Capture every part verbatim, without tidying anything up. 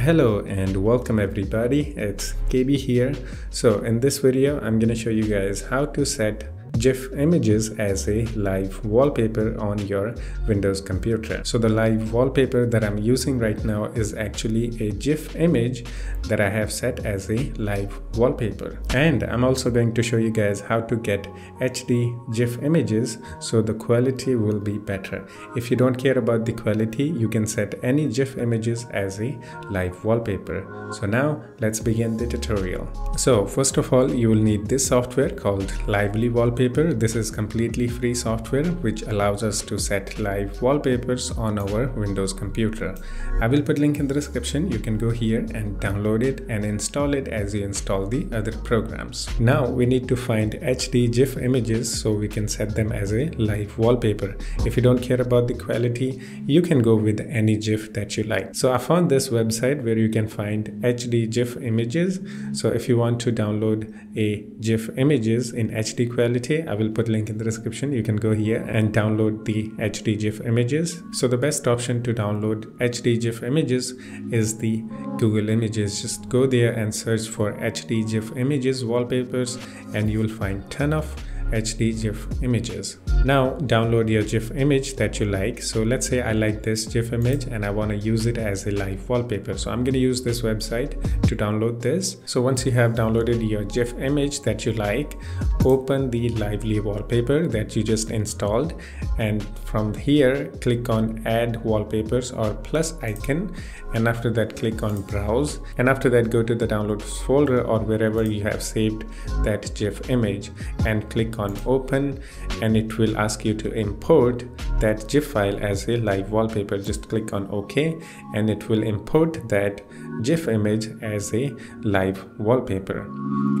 Hello and welcome everybody, it's K B here. So in this video I'm gonna show you guys how to set GIF images as a live wallpaper on your Windows computer. So the live wallpaper that I'm using right now is actually a GIF image that I have set as a live wallpaper. And I'm also going to show you guys how to get H D GIF images so the quality will be better. If you don't care about the quality, you can set any GIF images as a live wallpaper. So now let's begin the tutorial. So first of all, you will need this software called Lively Wallpaper. This is completely free software which allows us to set live wallpapers on our Windows computer. I will put link in the description. You can go here and download it and install it as you install the other programs. Now we need to find H D GIF images so we can set them as a live wallpaper. If you don't care about the quality, you can go with any GIF that you like. So I found this website where you can find H D GIF images. So if you want to download a GIF images in H D quality, I will put link in the description. You can go here and download the H D GIF images. So the best option to download H D GIF images is the Google Images. Just go there and search for H D GIF images wallpapers and you will find ton of H D GIF images. Now download your GIF image that you like. So let's say I like this GIF image and I want to use it as a live wallpaper. So I'm going to use this website to download this. So once you have downloaded your GIF image that you like, open the Lively wallpaper that you just installed, and from here click on add wallpapers or plus icon, and after that click on browse, and after that go to the downloads folder or wherever you have saved that GIF image and click on open, and it will ask you to import that GIF file as a live wallpaper. Just click on OK and it will import that GIF image as a live wallpaper.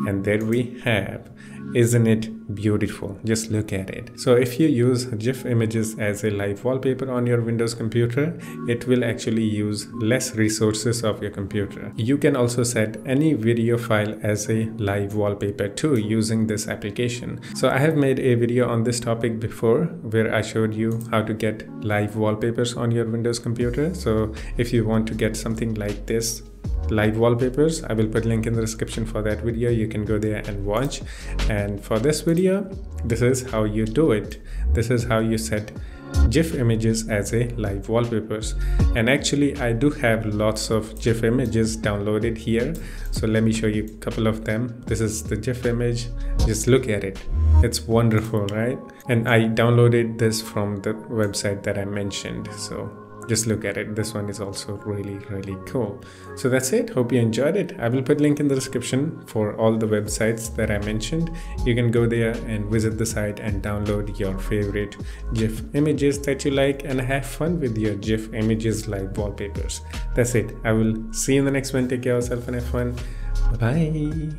And there we have. Isn't it beautiful? Just look at it. So if you use GIF images as a live wallpaper on your Windows computer, it will actually use less resources of your computer. You can also set any video file as a live wallpaper too using this application. So I have made a video on this topic before where I showed you how to get live wallpapers on your Windows computer. So if you want to get something like this, live wallpapers, I will put link in the description for that video. You can go there and watch. And for this video, this is how you do it. This is how you set GIF images as a live wallpapers. And actually I do have lots of GIF images downloaded here, so let me show you a couple of them. This is the GIF image. Just look at it, it's wonderful, right? And I downloaded this from the website that I mentioned, so just look at it. This one is also really, really cool. So that's it. Hope you enjoyed it. I will put link in the description for all the websites that I mentioned. You can go there and visit the site and download your favorite GIF images that you like and have fun with your GIF images live wallpapers. That's it. I will see you in the next one. Take care of yourself and have fun. Bye-bye.